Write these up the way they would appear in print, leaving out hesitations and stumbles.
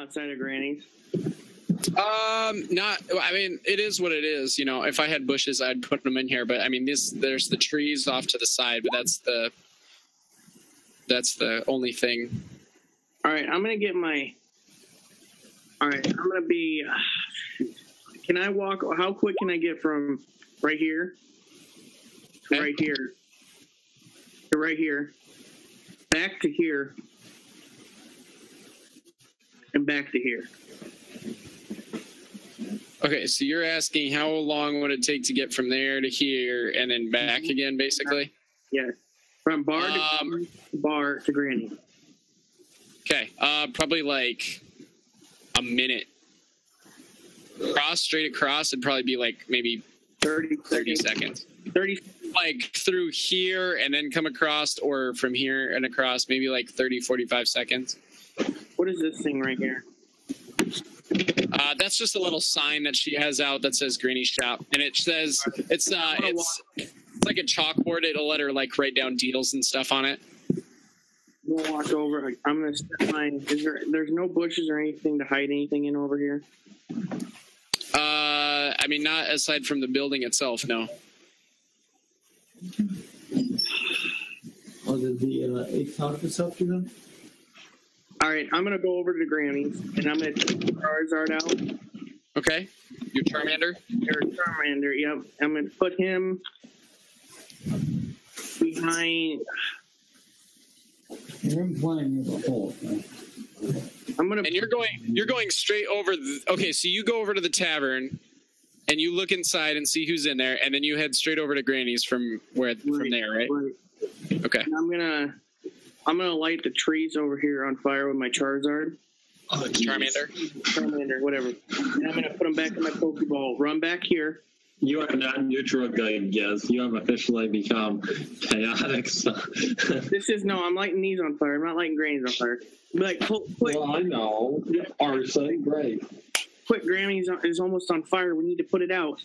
outside of Granny's? Not, I mean, it is what it is. You know, if I had bushes, I'd put them in here. But I mean, these, there's the trees off to the side, but that's the only thing. All right. I'm going to get my, all right. I'm going to be, can I walk? How quick can I get from right here to right here to right here, back to here and back to here? Okay, so you're asking how long would it take to get from there to here and then back again, basically? Yes. From bar to bar to Granny. Okay, probably like a minute. Cross, straight across, it'd probably be like maybe 30 seconds. 30, like through here and then come across, or from here and across, maybe like 30, 45 seconds. What is this thing right here? That's just a little sign that she has out that says Granny Shop, and it says it's like a chalkboard. It'll let her like write down deals and stuff on it. We'll walk over. I'm gonna step mine. Is there? There's no bushes or anything to hide anything in over here. I mean, not aside from the building itself, no. Oh, did the 8th after them? All right, I'm going to go over to Granny's, and I'm going to take the Charizard out. Okay. Your Charmander? Your Charmander, yep. I'm going to put him behind. You're playing with a hole. I'm going to. And you're going straight over. Okay, so you go over to the tavern, and you look inside and see who's in there, and then you head straight over to Granny's from there, right? Right. Okay. And I'm gonna light the trees over here on fire with my Charizard. Oh, Charmander, whatever. And I'm gonna put them back in my Pokeball. Run back here. You are not neutral, Giz. You have officially become chaotic. So. I'm lighting these on fire. I'm not lighting Granny's on fire. Like, quick. Well, I know. Arson, great. Quick, Granny's is almost on fire. We need to put it out.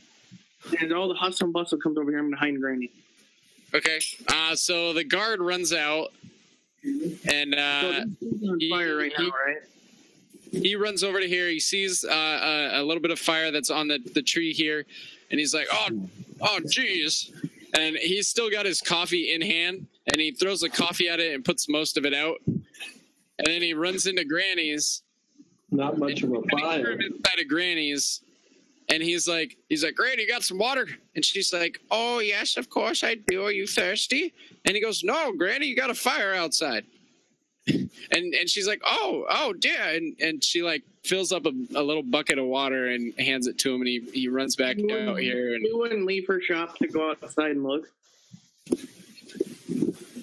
And all the hustle and bustle comes over here. I'm gonna hide in Granny. Okay. So the guard runs out. And he runs over to here. He sees a little bit of fire that's on the tree here, and he's like, oh, geez. And he's still got his coffee in hand, and he throws the coffee at it and puts most of it out. And then he runs into Granny's. Not much of a fire. Inside of Granny's, and he's like, Granny, you got some water? And she's like, oh, yes, of course I do. Are you thirsty? And he goes, no, Granny, you got a fire outside. and she's like, oh, dear. And she, like, fills up a little bucket of water and hands it to him, and he runs back out here. And you wouldn't leave her shop to go outside and look?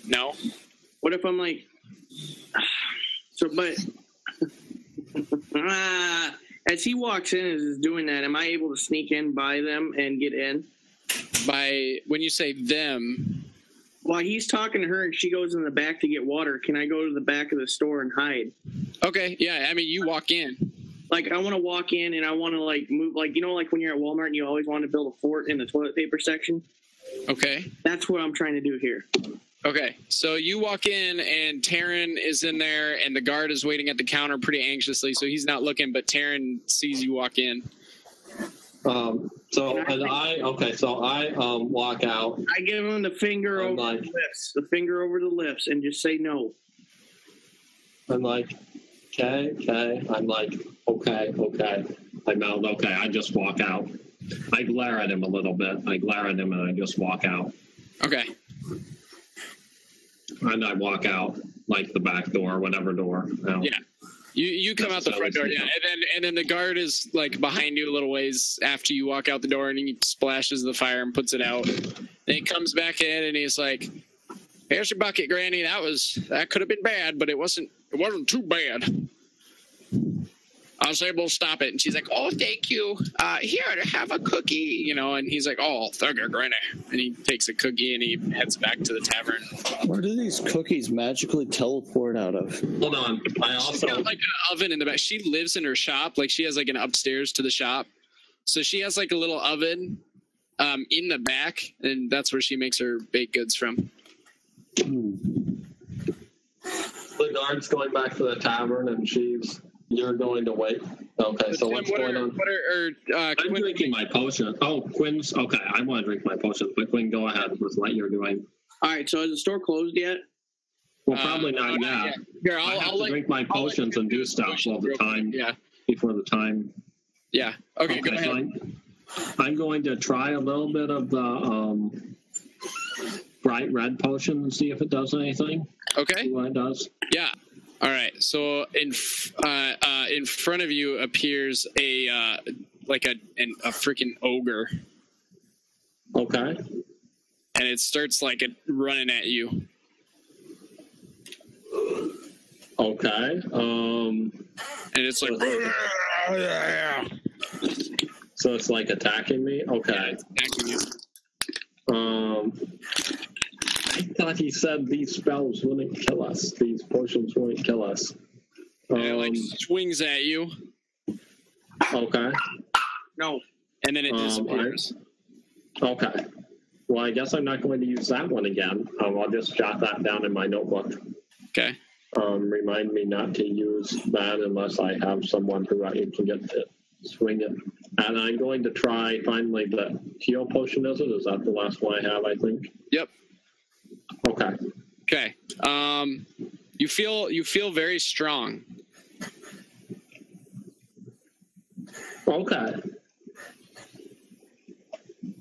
No. What if I'm like, as he walks in and is doing that, am I able to sneak in by them and get in? By, when you say them? While he's talking to her and she goes in the back to get water, can I go to the back of the store and hide? Okay, yeah, I mean, you walk in. Like, I want to walk in and I want to, like, move, like, you know, like when you're at Walmart and you always want to build a fort in the toilet paper section? Okay. That's what I'm trying to do here. Okay, so you walk in, and Terrin is in there, and the guard is waiting at the counter pretty anxiously, so he's not looking, but Terrin sees you walk in. So I walk out. I give him the finger over the lips, and just say no. I'm like, okay. I'm like, okay. I mouth, okay, I just walk out. I glare at him a little bit. And I just walk out. Okay. And I walk out, like, the back door, whatever door. Yeah. You come out the front door, yeah. And then the guard is, like, behind you a little ways after you walk out the door, and he splashes the fire and puts it out. And he comes back in, and he's like, here's your bucket, Granny. That could have been bad, but it wasn't too bad. I was able to stop it. And she's like, oh, thank you. Here, have a cookie, you know. And he's like, oh, thank you, Granny. And he takes a cookie and he heads back to the tavern. Where do these cookies magically teleport out of? Hold on. I also... She's got, like, an oven in the back. She lives in her shop. Like, she has, like, an upstairs to the shop. So she has, like, a little oven in the back. And that's where she makes her baked goods from. The guard's going back to the tavern and she's... You're going to wait. Okay, so Tim, what's going on? What are I'm Quinn drinking my potion. Oh, Quinn's. Okay, I want to drink my potion. But Quinn, go ahead with what you're doing. All right, so is the store closed yet? Well, probably not yet. Here, I'll, I have I'll to drink my potions and do stuff all the time. Yeah. Before the time. Yeah. Okay, go ahead. So I'm going to try a little bit of the bright red potion and see if it does anything. Okay. See what it does. Yeah. All right, so in front of you appears a like a freaking ogre. Okay. And it starts like running at you. Okay. And it's like. So it's like attacking me. Okay. Yeah, it's attacking you. I thought he said these spells wouldn't kill us. These potions wouldn't kill us. It like swings at you. Okay. No. And then it disappears. Okay. Well, I guess I'm not going to use that one again. I'll just jot that down in my notebook. Okay. Remind me not to use that unless I have someone who I can get to swing it. And I'm going to try finally the heal potion. Is that the last one I have? I think. Yep. Okay. Okay. You feel very strong. Okay.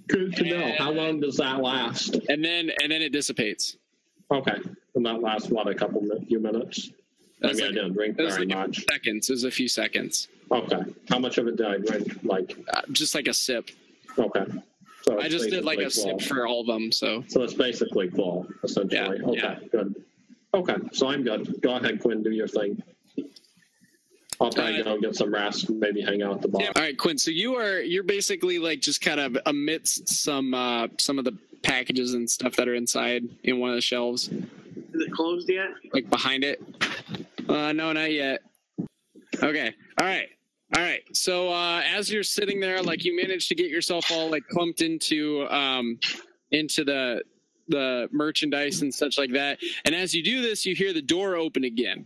Good to know. How long does that last? And then it dissipates. Okay. And that lasts what, a couple few minutes? That's Maybe like, I didn't drink very like much. Seconds. It was a few seconds. Okay. How much of it did I drink? Like just like a sip. Okay. So I just did like a sip for all of them, so it's basically full, essentially. Yeah, okay, good. Okay, so I'm good. Go ahead, Quinn, do your thing. I'll probably go get some rest, maybe hang out at the bar. Yeah. All right, Quinn. So you're basically like just kind of amidst some of the packages and stuff that are inside in one of the shelves. Is it closed yet? Like behind it? No, not yet. Okay. All right. So as you're sitting there, like you managed to get yourself all like clumped into the merchandise and such like that. And as you do this, you hear the door open again.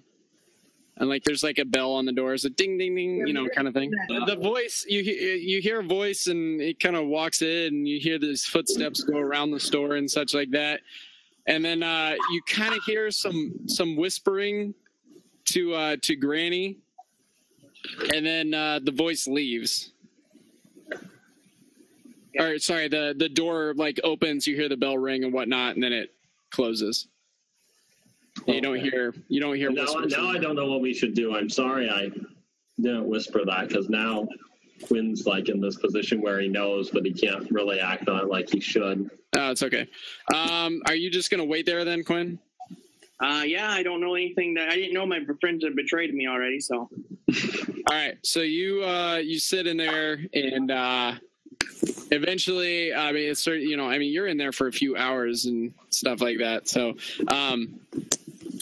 And like there's like a bell on the door, it's a ding ding ding, you know, kind of thing. The voice, you hear a voice, and it kind of walks in, and you hear these footsteps go around the store and such like that. And then you kind of hear some whispering to Granny, and then the voice leaves. Yeah. Or sorry, the door like opens, you hear the bell ring and whatnot, and then it closes. Okay. You don't hear. Now I don't know what we should do. I'm sorry I didn't whisper that, because now Quinn's like in this position where he knows, but he can't really act on it like he should. Oh, it's okay. Are you just gonna wait there then, Quinn? Yeah, I don't know anything that I didn't know. My friends had betrayed me already, so. All right, so you sit in there, and eventually, I mean, it's you know, I mean, you're in there for a few hours and stuff like that. So,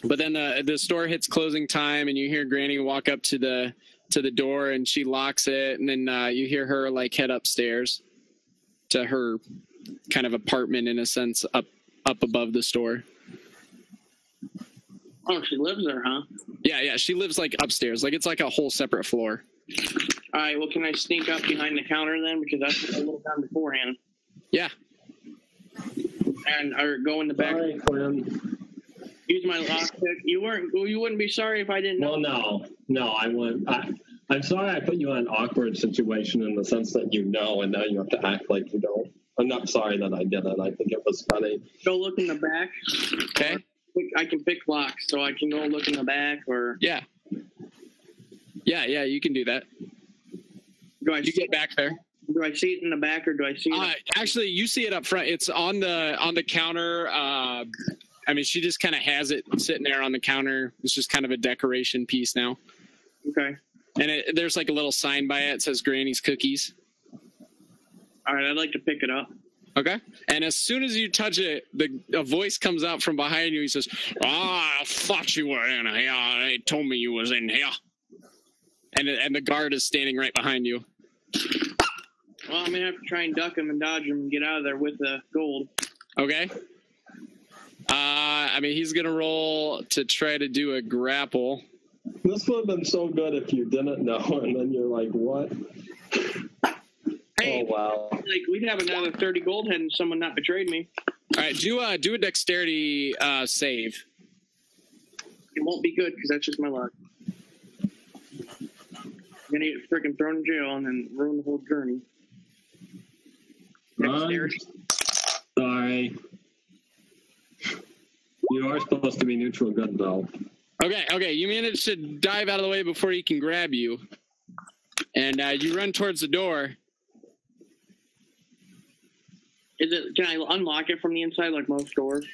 but then the store hits closing time, and you hear Granny walk up to the door, and she locks it, and then you hear her like head upstairs to her kind of apartment, in a sense, up above the store. Oh, she lives there, huh? Yeah, she lives like upstairs. Like it's like a whole separate floor. All right, well, can I sneak up behind the counter then? Because that's what I looked down beforehand. Yeah. And or go in the back. Sorry, Quinn. Use my lockpick. You wouldn't be sorry if I didn't know. Well, no, I wouldn't. I'm sorry I put you in an awkward situation in the sense that you know, and now you have to act like you don't. I'm not sorry that I did it. I think it was funny. Go look in the back. Okay. I can pick locks, so I can go look in the back, or... Yeah, you can do that. Do I get back there? Do I see it in the back, or do I see it... actually, you see it up front. It's on the counter. I mean, she just kind of has it sitting there on the counter. It's just kind of a decoration piece now. Okay. And there's like a little sign by it. It says Granny's Cookies. All right, I'd like to pick it up. Okay. And as soon as you touch it, a voice comes out from behind you. He says, I thought you were in here. They told me you was in here. And the guard is standing right behind you. Well, I'm going to have to try and duck him and dodge him and get out of there with the gold. Okay. I mean, he's going to roll to try to do a grapple. This would have been so good if you didn't know, and then you're like, what? Hey, oh, wow. Like, we'd have another 30 gold had someone not betrayed me. All right, do a dexterity save. It won't be good, because that's just my luck. I'm going to get freaking thrown in jail and then ruin the whole journey. Dexterity. Sorry. You are supposed to be neutral good, though. Okay, you manage to dive out of the way before he can grab you. And you run towards the door. Can I unlock it from the inside like most doors?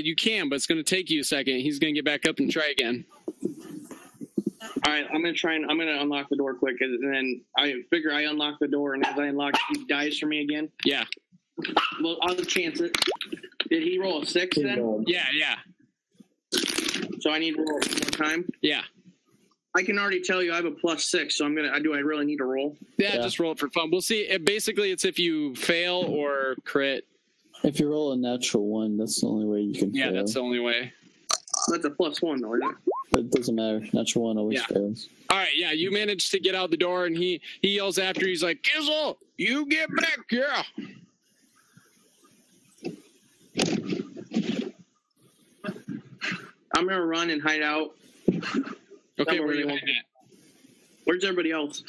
You can, but it's going to take you a second. He's going to get back up and try again. All right, I'm going to unlock the door quick, and then I figure I unlock the door, and as I unlock it, he dies for me again? Yeah. Well, I'll chance it. Did he roll a 6 then? Yeah. So I need to roll one more time? Yeah. I can already tell you I have a +6, so do I really need to roll? Yeah, just roll it for fun. We'll see. Basically, it's if you fail or crit. If you roll a natural 1, that's the only way you can fail. Yeah, that's the only way. That's a +1, though, isn't it? But it doesn't matter. Natural 1 always fails. All right, yeah, you managed to get out the door, and he yells after you. He's like, Gizil, you get back here. I'm going to run and hide out. Okay, where are you hiding at? Where's everybody else?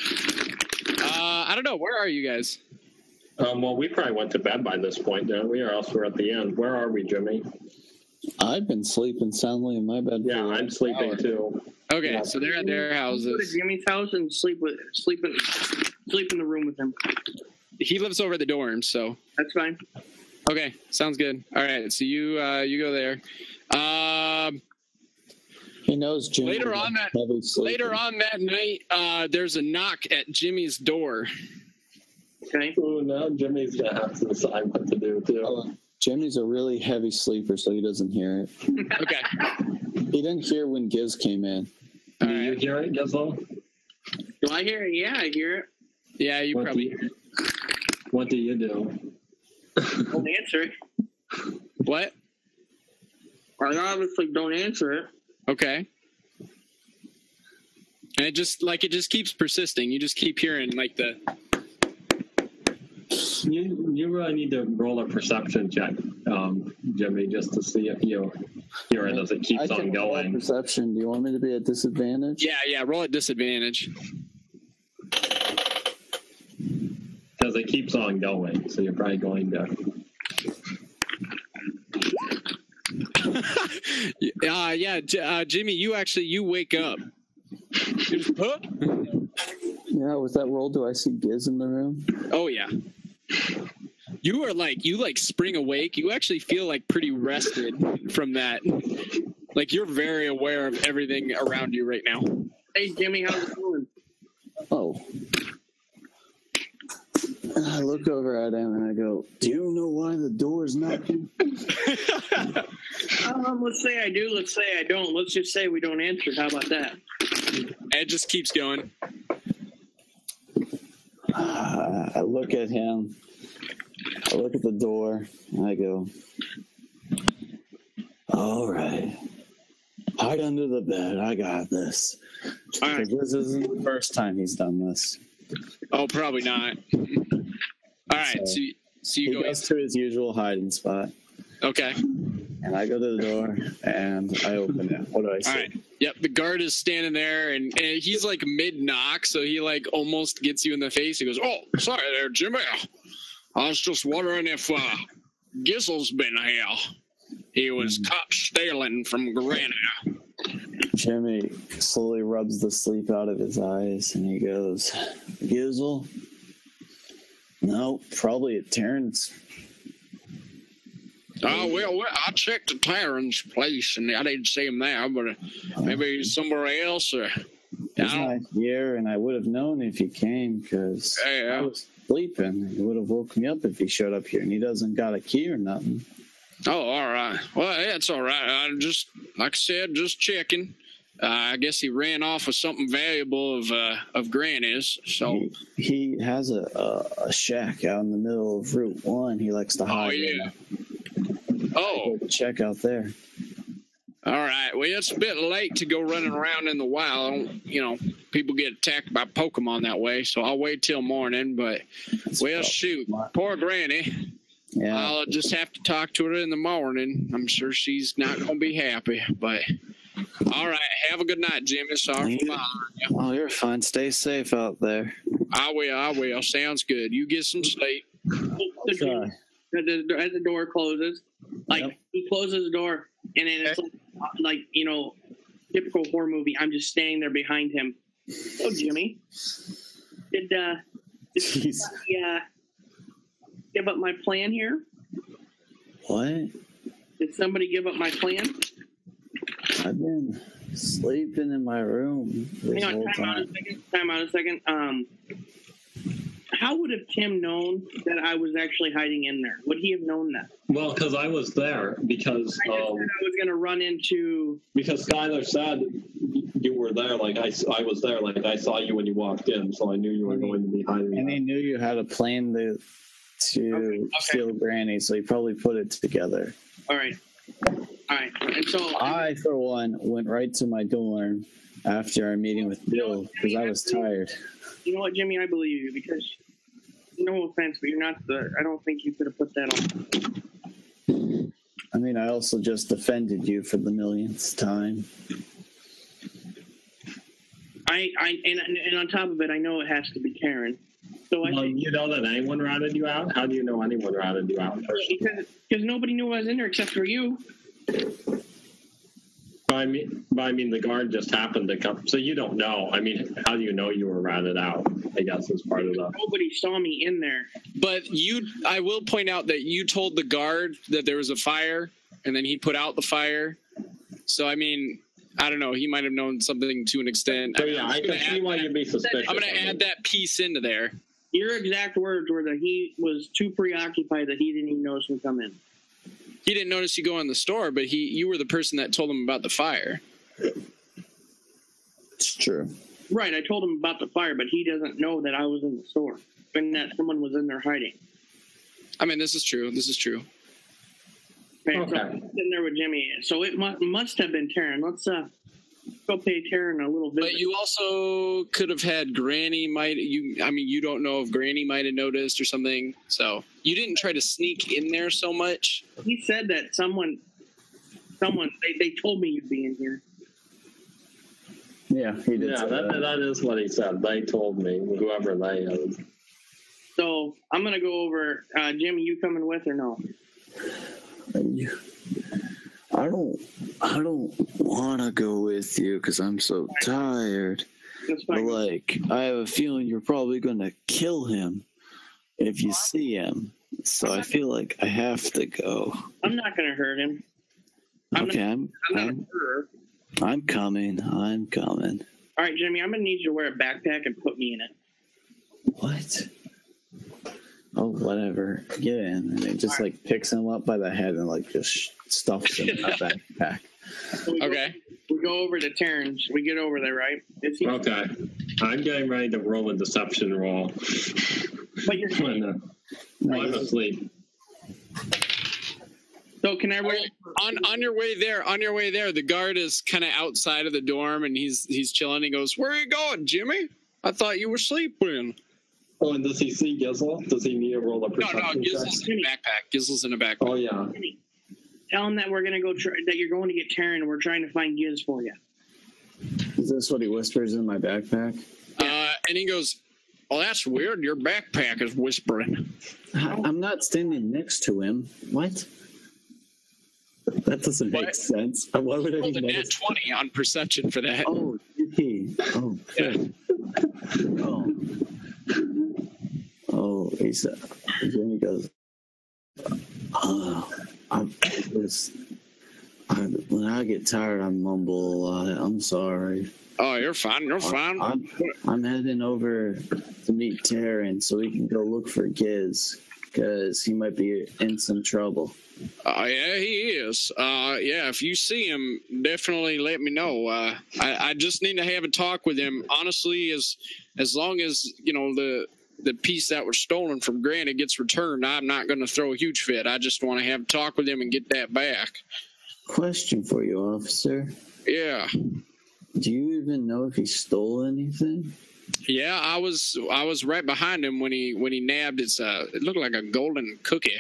I don't know. Where are you guys? Well, we probably went to bed by this point, didn't we? Or else we're at the end. Where are we, Jimmy? I've been sleeping soundly in my bed. Yeah, I'm sleeping too. Okay, yeah. So they're at their houses. Go to Jimmy's house and sleep in the room with him. He lives over at the dorm, so. That's fine. Okay, sounds good. All right, so you go there. He knows Jimmy. Later on that night, there's a knock at Jimmy's door. Okay. Oh, now Jimmy's gonna have to decide what to do too. Jimmy's a really heavy sleeper, so he doesn't hear it. Okay. He didn't hear when Giz came in. All right. You hear it, Gizil? Do I hear it? Yeah, I hear it. Yeah, you probably hear it. What do you do? Don't answer it. What? I obviously don't answer it. Okay. And it just keeps persisting. You just keep hearing You really need to roll a perception check, Jimmy, just to see if you hear it as it keeps on going. Roll perception. Do you want me to be at disadvantage? Yeah. Roll at disadvantage. Because it keeps on going, so you're probably going to. Jimmy, you wake up. Yeah, with that roll, do I see Giz in the room? Oh yeah. You are you spring awake. You actually feel pretty rested from that. You're very aware of everything around you right now. Hey Jimmy, how's it going? Oh. I look over at him and I go, do you know why the door's knocking? Let's say I do, let's say I don't. Let's just say we don't answer. How about that? It just keeps going. I look at him. I look at the door and I go, all right. Hide under the bed. I got this. All right. This isn't the first time he's done this. Oh, probably not. All right, so you go. He goes to his usual hiding spot. Okay. And I go to the door, and I open it. What do I see? All right, yep, the guard is standing there, and he's, mid-knock, so he, almost gets you in the face. He goes, oh, sorry there, Jimmy. I was just wondering if Gizel's been here. He was caught stealing from Granny. Jimmy slowly rubs the sleep out of his eyes, and he goes, Gizil? No, probably at Terrin's. Oh, well, I checked at Terrin's place, and I didn't see him there, but maybe he's somewhere else. He's not here, and I would have known if he came, because I was sleeping. He would have woke me up if he showed up here, and he doesn't got a key or nothing. Oh, all right. Well, that's all right. I'm just, like I said, just checking. I guess he ran off with something valuable of Granny's. So he has a shack out in the middle of Route 1. He likes to hide. Oh yeah. Oh. Check out there. All right. Well, it's a bit late to go running around in the wild. I don't, you know, people get attacked by Pokemon that way, so I'll wait till morning. But, well, shoot, poor Granny. Yeah. I'll just have to talk to her in the morning. I'm sure she's not going to be happy. But, all right. Have a good night, Jimmy. Sorry for bothering you. Oh, you're fine. Stay safe out there. I will. I will. Sounds good. You get some sleep. Okay. As the door closes, like, he closes the door, and then it's like, you know, typical horror movie. I'm just standing there behind him. Oh, Jimmy. Did give up my plan here? What? Did somebody give up my plan? I've been sleeping in my room. Hang on, time out a second. How would have Tim known that I was actually hiding in there? Would he have known that? Well, because I was there. Because I just said I was going to run into. Because Skyler said you were there. Like I was there. Like I saw you when you walked in, so I knew you were going to be hiding. And he knew you had a plan to steal Granny, so he probably put it together. All right. And so I, for one, went right to my dorm after our meeting with Bill because I was tired. You know what, Jimmy? I believe you because, no offense, but you're not the. I don't think you could have put that on. I mean, I also just offended you for the millionth time. And on top of it, I know it has to be Karen. So I think, you know that anyone routed you out? How do you know anyone routed you out? Because nobody knew I was in there except for you. I mean, the guard just happened to come. So you don't know. I mean, how do you know you were routed out? I guess is part of that. Nobody saw me in there. But I will point out that you told the guard that there was a fire, and then he put out the fire. So, I mean, I don't know. He might have known something to an extent. So, yeah, I can see why you'd be suspicious. I'm going to add that piece into there. Your exact words were that he was too preoccupied that he didn't even notice me come in. He didn't notice you go in the store, but you were the person that told him about the fire. It's true. Right, I told him about the fire, but he doesn't know that I was in the store and that someone was in there hiding. I mean, this is true. Okay. So I'm sitting there with Jimmy, so it must have been Terrin. Let's go pay Terrin a little visit. But you also could have had Granny you don't know if Granny might have noticed or something. So you didn't try to sneak in there so much. He said that someone told me you'd be in here. Yeah, he did. Yeah, that is what he said. They told me, whoever they is. So I'm gonna go over. Jimmy, you coming with or no? I don't want to go with you because I'm so tired. But like, I have a feeling you're probably going to kill him if you see him. So I feel like I have to go. I'm not going to hurt him. I'm coming. I'm coming. All right, Jimmy, I'm going to need you to wear a backpack and put me in it. What? Oh, whatever. Get in. And it just, like, picks him up by the head and, like, just stuffs him in the backpack. We go over to Terrin's. We get over there, right? Okay. I'm getting ready to roll a deception roll. But you're fine. I'm asleep. So can I wait? On your way there, the guard is kind of outside of the dorm, and he's chilling. He goes, "Where are you going, Jimmy? I thought you were sleeping." Oh, and does he see Gizil? Does he need to roll a perception? No, Gizel's in a backpack. Oh, yeah. Tell him that we're going to go. That you're going to get Terrin. We're trying to find Giz for you. Is this what he whispers in my backpack? And he goes, "Oh, that's weird. Your backpack is whispering." I'm not standing next to him. What? That doesn't make sense. Why would I roll a nat 20 on perception for that? Oh, gee. Oh. Yeah. Oh. Oh, Jimmy goes, when I get tired, I mumble a lot. I'm sorry. Oh, you're fine. I'm heading over to meet Terrin so we can go look for Giz because he might be in some trouble. Yeah, he is. Yeah, if you see him, definitely let me know. I just need to have a talk with him. Honestly, as long as, you know, the piece that was stolen from Granny gets returned, I'm not going to throw a huge fit. I just want to have a talk with him and get that back. Question for you, officer. Yeah. Do you even know if he stole anything? Yeah, I was right behind him when he nabbed his. It looked like a golden cookie.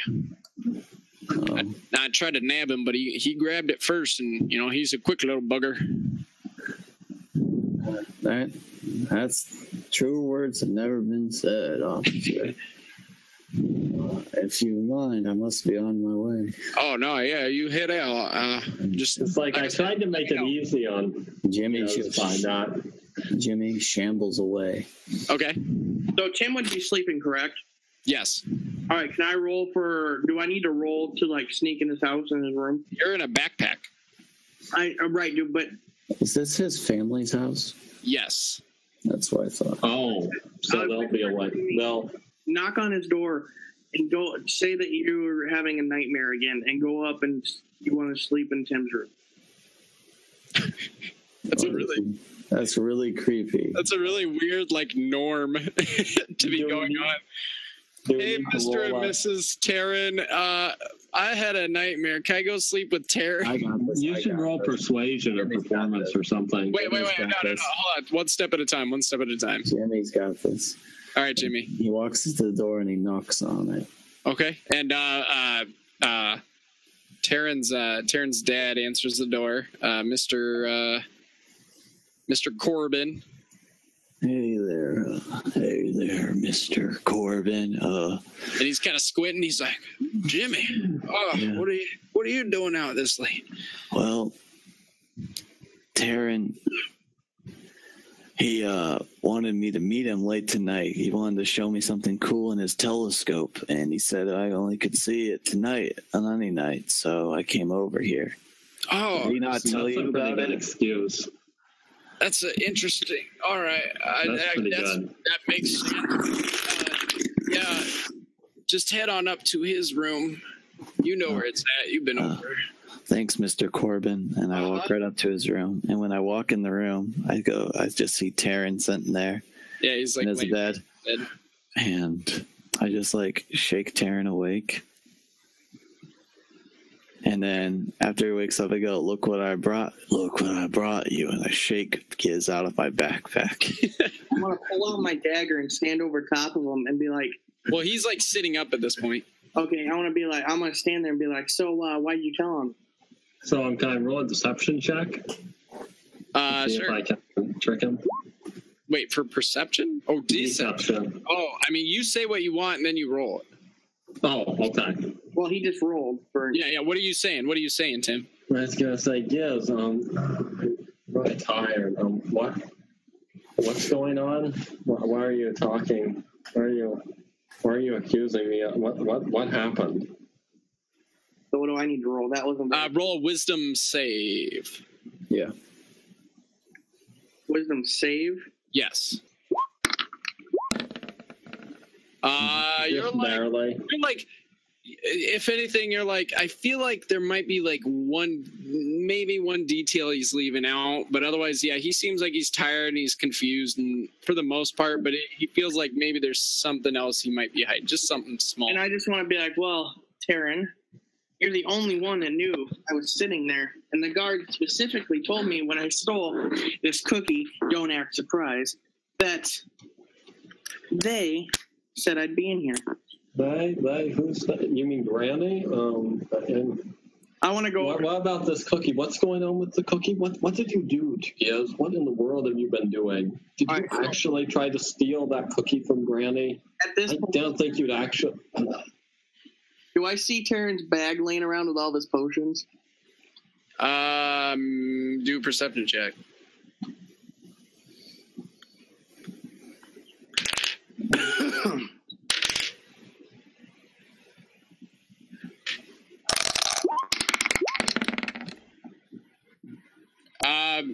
Oh. I tried to nab him, but he grabbed it first, and you know he's a quick little bugger. That's true. Words have never been said, officer. If you mind, I must be on my way. Oh no, yeah, you hit out. It's like I tried to make it easy on Jimmy. She's fine. Not Jimmy shambles away. Okay. So Tim would be sleeping, correct? Yes. All right. Can I roll for? Do I need to roll to like sneak in his house in his room? You're in a backpack. I'm right, dude. But is this his family's house? Yes. That's what I thought. Oh, so they'll be awake. They'll knock on his door and go say that you're having a nightmare again, and go up and you want to sleep in Tim's room. That's really creepy. That's a really weird like norm to be going on. Hey, Mr. and Mrs. Terrin, I had a nightmare. Can I go sleep with Terrin? You should roll persuasion or performance or something. Wait. No. Hold on. One step at a time. Jimmy's got this. All right, Jimmy. He walks to the door and he knocks on it. Okay. And Terrin's dad answers the door. Mr. Corbin. Hey there, Mr. Corbin. And he's kind of squinting. He's like, Jimmy, what are you doing out this late? Well, Terrin, he wanted me to meet him late tonight. He wanted to show me something cool in his telescope, and he said I only could see it tonight on any night, so I came over here. Oh, did he not tell you about it? Excuse. That's interesting. All right. That makes sense. Yeah. Just head on up to his room. You know where it's at. You've been over. Thanks, Mr. Corbin. And I walk right up to his room. And when I walk in the room, I just see Terrin sitting there. Yeah, he's like in his bed. And I just like shake Terrin awake. And then after he wakes up, I go, look what I brought you. And I shake Giz out of my backpack. I'm going to pull out my dagger and stand over top of him and be like. Well, he's like sitting up at this point. Okay, I'm going to stand there and be like, so why did you tell him? So can I roll a deception check? Sure. If I can trick him. Wait, for perception? Oh, deception. Oh, I mean, you say what you want and then you roll it. Oh, okay. Well, he just rolled. Yeah. What are you saying, Tim? I was gonna say, Giz, I'm really tired. What's going on? Why are you talking? Why are you accusing me? What happened? So what do I need to roll? That wasn't. Roll a wisdom save. Yeah. Wisdom save. Yes. You're like, if anything, you're like, I feel like there might be like maybe one detail he's leaving out, but otherwise, yeah, he seems like he's tired and he's confused and for the most part, but he feels like maybe there's something else he might be hiding, just something small. And I just want to be like, well, Terrin, you're the only one that knew I was sitting there. And the guard specifically told me when I stole this cookie, don't act surprised, that they said I'd be in here. Who's that? You mean Granny? And I want to go. What about this cookie? What's going on with the cookie? What did you do to Giz? What in the world have you been doing? Did you actually try to steal that cookie from Granny? At this point, I don't think you'd actually. Do I see Terrin's bag laying around with all his potions? Do a perception check.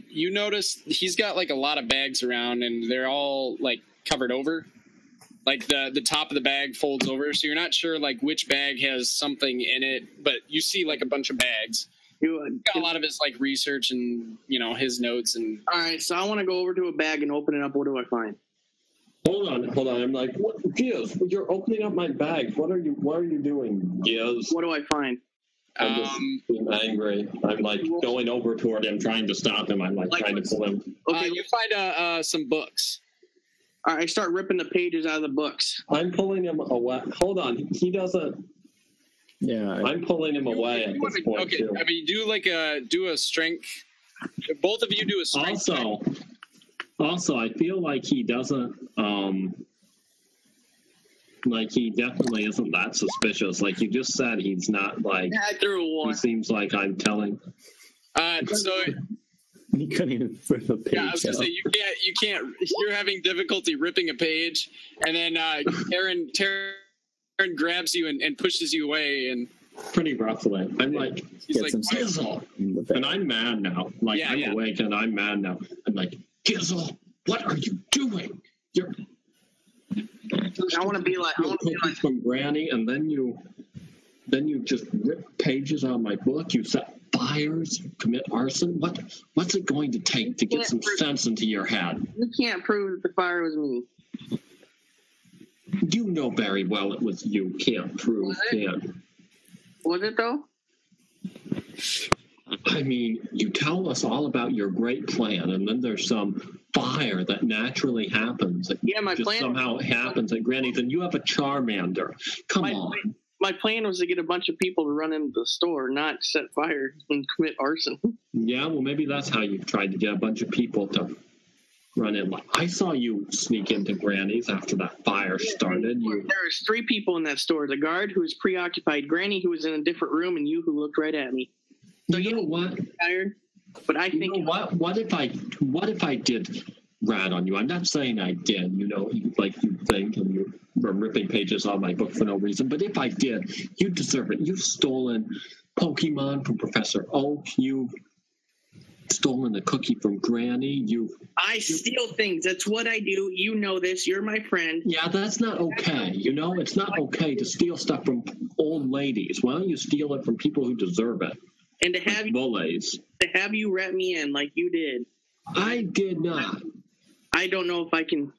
You notice he's got like a lot of bags around and they're all like covered over, like the top of the bag folds over, so you're not sure like which bag has something in it, but you see like a bunch of bags. You got a lot of his like research and you know his notes. And all right, so I want to go over to a bag and open it up. What do I find? Hold on. I'm like, what, Giz? You're opening up my bags. What are you doing, Giz? What do I find? I'm angry. I'm like going over toward him, trying to stop him. I'm like trying to pull him. Okay, you find some books. All right, I start ripping the pages out of the books. I'm pulling him away. Hold on, he doesn't. Yeah, I'm pulling him away at this point. Okay, too. I mean, do a strength. Both of you do a strength. Also, I feel like he doesn't. Like, he definitely isn't that suspicious. Like, you just said he's not, like... Yeah, I threw a one. He seems like I'm telling... You couldn't even rip a page. Yeah, I was going to say, you can't... You're having difficulty ripping a page, and then Terrin grabs you and pushes you away, and... Pretty roughly. I'm like... He's like, Gizil! And I'm mad now. Like, yeah, I'm awake, and I'm mad now. I'm like, Gizil, what are you doing? You're... I want to be like from Granny, and then you just rip pages out of my book. You set fires, you commit arson. What's it going to take to get some sense into your head? You can't prove that the fire was me. You know very well it was you. Can't prove. Was it though? I mean, you tell us all about your great plan, and then there's some fire that naturally happens. Yeah, my plan somehow happens at Granny's, and you have a Charmander. Come on. My plan was to get a bunch of people to run into the store, not set fire and commit arson. Yeah, well, maybe that's how you've tried to get a bunch of people to run in. I saw you sneak into Granny's after that fire started. There was three people in that store. The guard, who was preoccupied, Granny, who was in a different room, and you, who looked right at me. So you know what? Tired, but I think what if I did rat on you? I'm not saying I did. You know, like you think, and you were ripping pages out of my book for no reason. But if I did, you deserve it. You've stolen Pokemon from Professor Oak. You've stolen the cookie from Granny. I steal things. That's what I do. You know this. You're my friend. Yeah, that's not okay. You know, it's not okay to steal stuff from old ladies. Why don't you steal it from people who deserve it? And to have you wrap me in like you did. I did not. I don't know if I can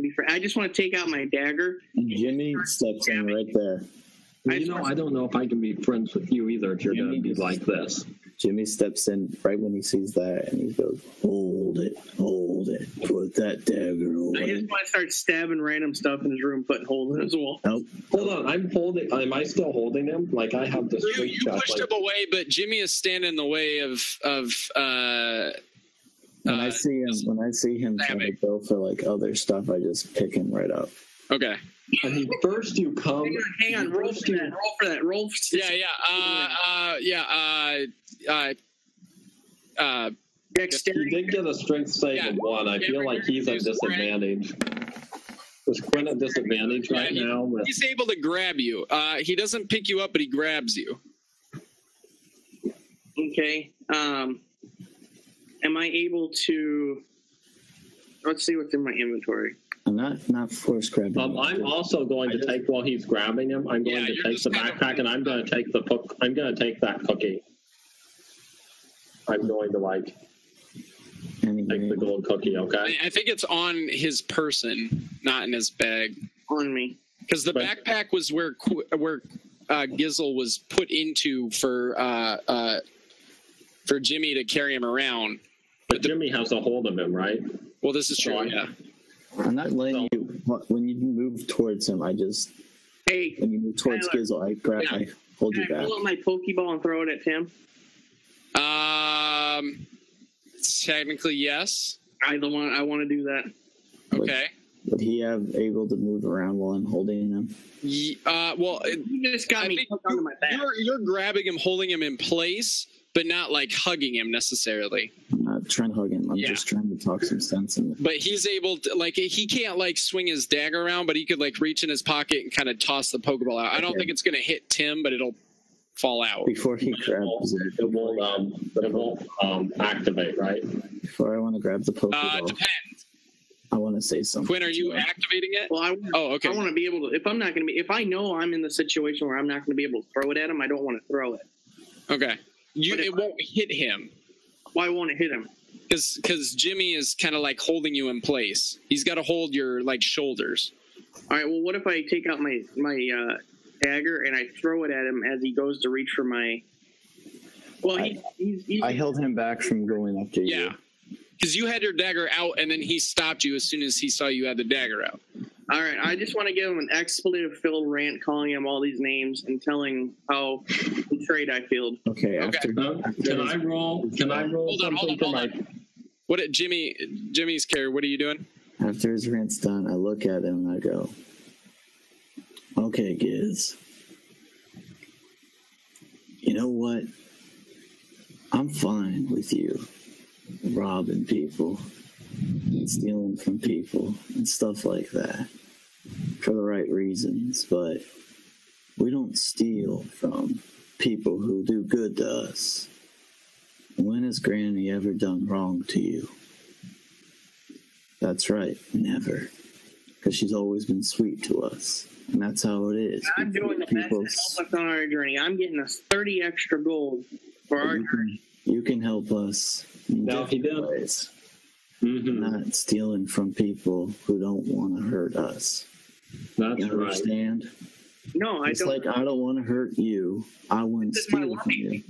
be fair. I just want to take out my dagger. Jimmy steps in right there. I don't know if I can be friends with you either if you're going to be like this. Jimmy steps in right when he sees that, and he goes, hold it, put that dagger away. I just want to start stabbing random stuff in his room, putting holes in his wall. Nope. Hold on, I'm holding, am I still holding him? Like, I have this... You pushed him away, but Jimmy is standing in the way of When I see him trying to go for, like, other stuff, I just pick him right up. Okay. I mean, first you come... Hang on. Roll for that. He did get a strength save of one. I feel like he's at disadvantage. Is Quinn at disadvantage right now? He's able to grab you. He doesn't pick you up, but he grabs you. Okay. Am I able to... Let's see what's in my inventory. I'm not force grabbing. I'm also going to take while he's grabbing him. I'm going to take the backpack, and I'm going to take the book. I'm going to take that cookie. I'm going to take the gold cookie. Okay. I think it's on his person, not in his bag. On me, because the backpack was where Gizil was put into for Jimmy to carry him around. But Jimmy has a hold of him, right? Well, this is true. Yeah. I'm not letting you. When you move towards him, I just. Hey. When you move towards Gizil, I hold you back. I pull out my Pokeball and throw it at Tim. Technically, yes. I want to do that. Okay. Would he have able to move around while I'm holding him? You just got me onto my back. You're grabbing him, holding him in place, but not like hugging him necessarily. I'm not trying to hug him. I'm just trying to talk some sense in it. But he's able to, like, he can't like swing his dagger around, but he could like reach in his pocket and kind of toss the Pokeball out. Okay. I don't think it's going to hit Tim, but it'll fall out. Before he grabs it, it won't activate, right? Before I want to grab the Pokeball. Depends. I want to say something. Quinn, are you activating it? Well, I want to be able to, if I know I'm in the situation where I'm not going to be able to throw it at him, I don't want to throw it. Okay. It won't hit him. Why won't it hit him? Because Jimmy is kind of like holding you in place. He's got to hold your like shoulders. All right. Well, what if I take out my dagger and I throw it at him as he goes to reach for my. Well, I held him back from going up to you. Yeah, because you had your dagger out, and then he stopped you as soon as he saw you had the dagger out. All right, I just want to give him an expletive-filled rant, calling him all these names and telling how betrayed I feel. Okay. After, can I roll? Can I roll? Hold on. What, Jimmy? Jimmy's care. What are you doing? After his rant's done, I look at him and I go, "Okay, Giz. You know what? I'm fine with you robbing people and stealing from people and stuff like that for the right reasons, but we don't steal from people who do good to us. When has Granny ever done wrong to you?" That's right, never. Because she's always been sweet to us. And that's how it is. I'm doing the best to help us on our journey. I'm getting us 30 extra gold. You can help us in different ways. Mm-hmm. Not stealing from people who don't want to hurt us. That's you understand? Right. No, I don't. It's like I don't want to hurt you. I wouldn't steal from you.